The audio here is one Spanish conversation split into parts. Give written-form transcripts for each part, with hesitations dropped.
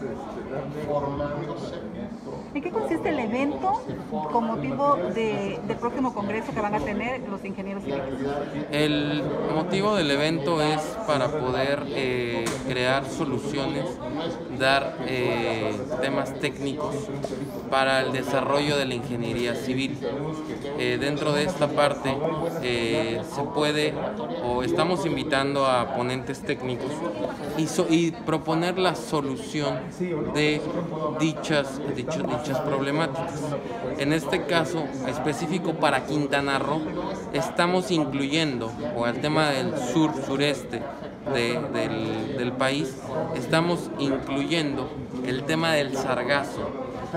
darle forma a un concepto. ¿En qué consiste el evento con motivo del próximo congreso que van a tener los ingenieros civiles? El motivo del evento es para poder crear soluciones, dar temas técnicos para el desarrollo de la ingeniería civil. Dentro de esta parte se puede, o estamos invitando a ponentes técnicos y proponer la solución de dichas problemáticas. En este caso específico para Quintana Roo, estamos incluyendo, o al tema del sur-sureste del país, estamos incluyendo el tema del sargazo,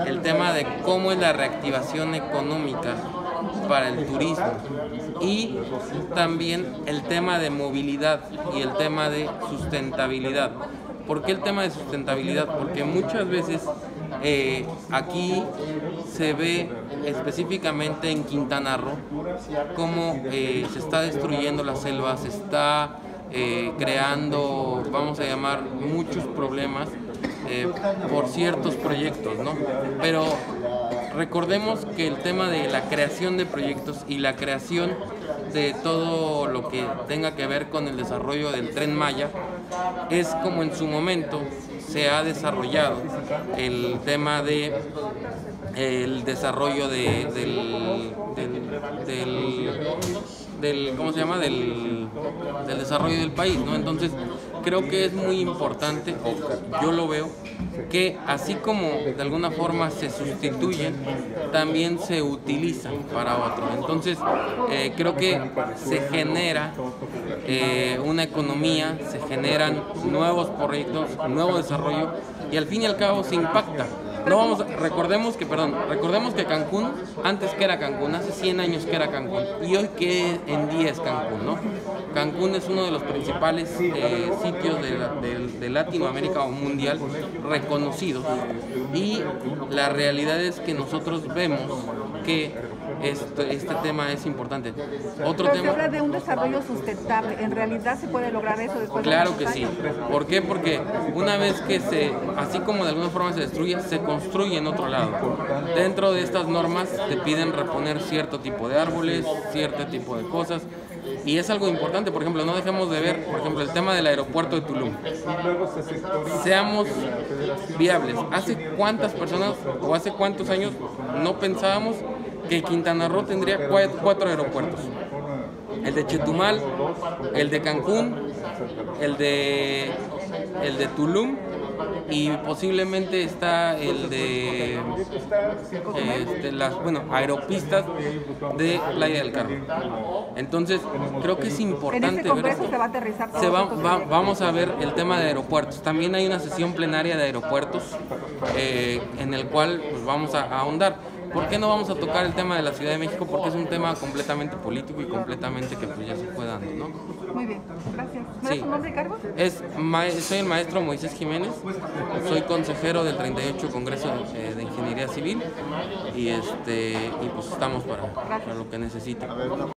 el tema de cómo es la reactivación económica para el turismo y también el tema de movilidad y el tema de sustentabilidad. ¿Por qué el tema de sustentabilidad? Porque muchas veces aquí se ve específicamente en Quintana Roo cómo se está destruyendo la selva, se está creando, vamos a llamar, muchos problemas por ciertos proyectos, ¿no? Pero recordemos que el tema de la creación de proyectos y la creación de todo lo que tenga que ver con el desarrollo del Tren Maya es como en su momento se ha desarrollado el tema de el desarrollo del ¿cómo se llama? Del desarrollo del país, ¿no? Entonces creo que es muy importante, o yo lo veo, que así como de alguna forma se sustituyen, también se utilizan para otro. Entonces creo que se genera una economía, se generan nuevos proyectos, nuevo desarrollo, y al fin y al cabo se impacta. No vamos a, recordemos que Cancún, antes que era Cancún, hace 100 años que era Cancún, y hoy que en día es Cancún, ¿no? Cancún es uno de los principales sitios de Latinoamérica o mundial reconocidos, y la realidad es que nosotros vemos que este tema es importante. Otro tema, se habla de un desarrollo sustentable. ¿En realidad se puede lograr eso después? Claro que sí. ¿Por qué? Porque una vez que así como de alguna forma se destruye, se construye en otro lado. Dentro de estas normas te piden reponer cierto tipo de árboles, cierto tipo de cosas. Y es algo importante, por ejemplo, no dejemos de ver, por ejemplo, el tema del aeropuerto de Tulum. Seamos viables. ¿Hace cuántas personas o hace cuántos años no pensábamos que Quintana Roo tendría 4 aeropuertos? El de Chetumal, el de Cancún, el de Tulum, y posiblemente está el de aeropistas de Playa del Carmen. Entonces creo que es importante ver. En este congreso se va a aterrizar. Vamos a ver el tema de aeropuertos. También hay una sesión plenaria de aeropuertos en el cual pues, vamos a ahondar. ¿Por qué no vamos a tocar el tema de la Ciudad de México? Porque es un tema completamente político y completamente que pues ya se fue dando, ¿no? Muy bien, gracias. ¿Me das tu nombre y cargo? Soy el maestro Moisés Jiménez, soy consejero del 38 Congreso de Ingeniería Civil y pues estamos para lo que necesiten.